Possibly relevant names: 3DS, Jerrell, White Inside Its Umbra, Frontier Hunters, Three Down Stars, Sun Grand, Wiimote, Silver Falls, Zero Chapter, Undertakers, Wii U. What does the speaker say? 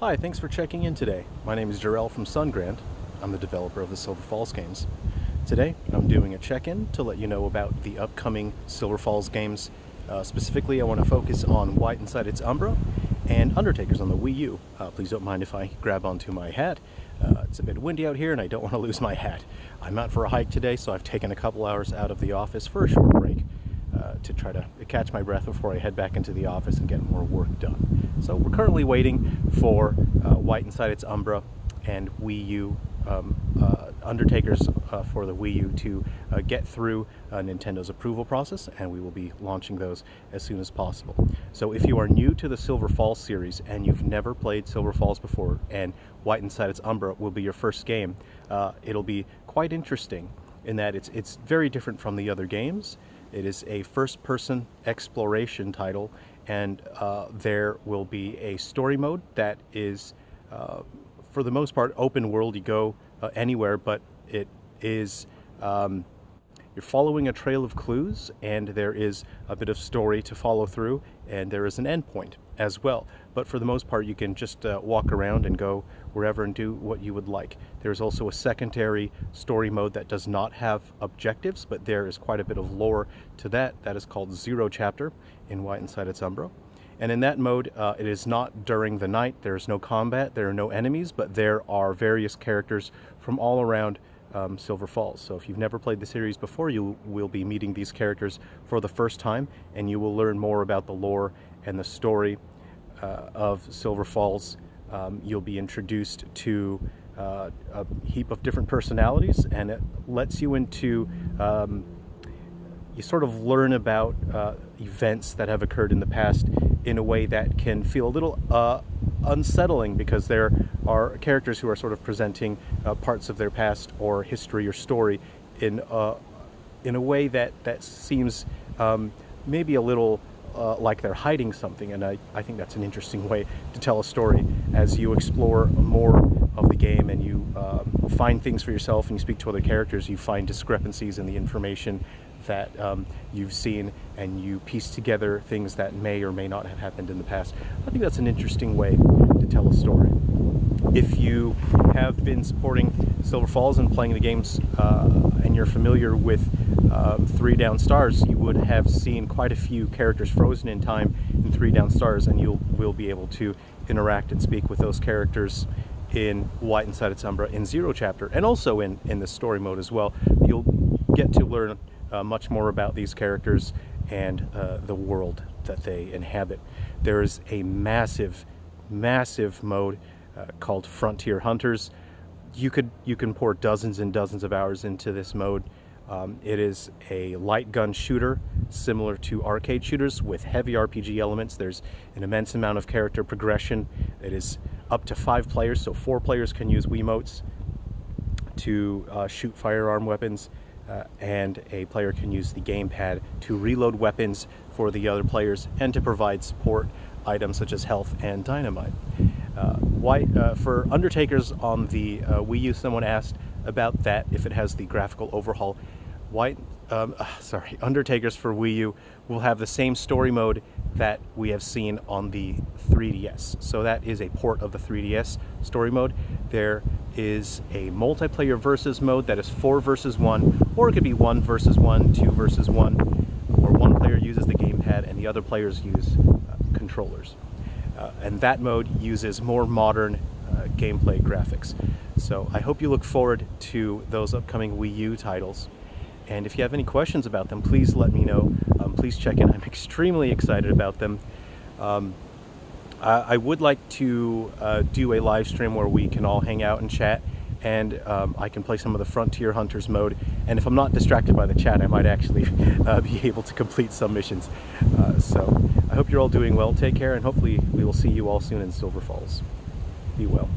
Hi, thanks for checking in today. My name is Jerrell from Sun Grand. I'm the developer of the Silver Falls games. Today, I'm doing a check-in to let you know about the upcoming Silver Falls games. Specifically, I want to focus on White Inside Its Umbra and Undertakers on the Wii U. Please don't mind if I grab onto my hat. It's a bit windy out here and I don't want to lose my hat. I'm out for a hike today, so I've taken a couple hours out of the office for a short break to try to catch my breath before I head back into the office and get more work done. So we're currently waiting for White Inside Its Umbra and Wii U Undertakers for the Wii U to get through Nintendo's approval process, and we will be launching those as soon as possible. So if you are new to the Silver Falls series and you've never played Silver Falls before, and White Inside Its Umbra will be your first game, it'll be quite interesting in that it's very different from the other games. It is a first-person exploration title, and there will be a story mode that is for the most part open world. You go anywhere, but it is you're following a trail of clues, and there is a bit of story to follow through, and there is an endpoint as well. But for the most part, you can just walk around and go wherever and do what you would like. There's also a secondary story mode that does not have objectives, but there is quite a bit of lore to that. That is called Zero Chapter in White Inside Its Umbra. And in that mode, it is not during the night. There is no combat, there are no enemies, but there are various characters from all around Silver Falls. So if you've never played the series before, you will be meeting these characters for the first time, and you will learn more about the lore and the story of Silver Falls. You'll be introduced to a heap of different personalities, and it lets you into you sort of learn about events that have occurred in the past in a way that can feel a little unsettling, because there are characters who are sort of presenting parts of their past or history or story in a way that seems maybe a little like they're hiding something, and I think that's an interesting way to tell a story. As you explore more of the game and you find things for yourself and you speak to other characters, you find discrepancies in the information that you've seen, and you piece together things that may or may not have happened in the past. I think that's an interesting way to tell a story. If you have been supporting Silver Falls and playing the games and you're familiar with Three Down Stars, you would have seen quite a few characters frozen in time in Three Down Stars, and you will be able to interact and speak with those characters in White Inside Its Umbra, in Zero Chapter, and also in the story mode as well. You'll get to learn much more about these characters and the world that they inhabit. There is a massive, massive mode called Frontier Hunters. You can pour dozens and dozens of hours into this mode. It is a light gun shooter similar to arcade shooters with heavy RPG elements. There's an immense amount of character progression. It is up to 5 players, so 4 players can use Wiimotes to shoot firearm weapons. And a player can use the gamepad to reload weapons for the other players and to provide support items such as health and dynamite. For Undertakers on the Wii U, someone asked about that, if it has the graphical overhaul. Undertakers for Wii U will have the same story mode that we have seen on the 3DS. So that is a port of the 3DS story mode. There is a multiplayer versus mode that is 4 versus 1, or it could be 1 versus 1, 2 versus 1, where one player uses the gamepad and the other players use controllers. And that mode uses more modern gameplay graphics. So I hope you look forward to those upcoming Wii U titles. And if you have any questions about them, please let me know. Please check in. I'm extremely excited about them. I would like to do a live stream where we can all hang out and chat, and I can play some of the Frontier Hunters mode, and if I'm not distracted by the chat, I might actually be able to complete some missions. So I hope you're all doing well. Take care, and hopefully we will see you all soon in Silver Falls. Be well.